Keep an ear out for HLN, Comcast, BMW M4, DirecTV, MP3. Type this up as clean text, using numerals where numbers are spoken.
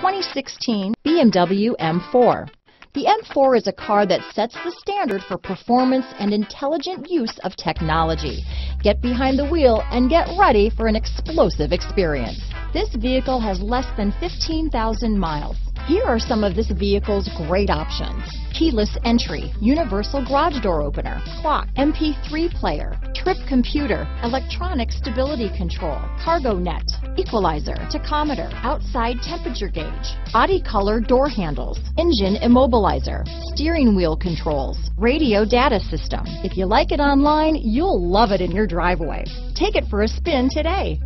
2016 BMW M4. The M4 is a car that sets the standard for performance and intelligent use of technology. Get behind the wheel and get ready for an explosive experience. This vehicle has less than 15,000 miles. Here are some of this vehicle's great options: keyless entry, universal garage door opener, clock, MP3 player, trip computer, electronic stability control, cargo net, equalizer, tachometer, outside temperature gauge, body color door handles, engine immobilizer, steering wheel controls, radio data system. If you like it online, you'll love it in your driveway. Take it for a spin today.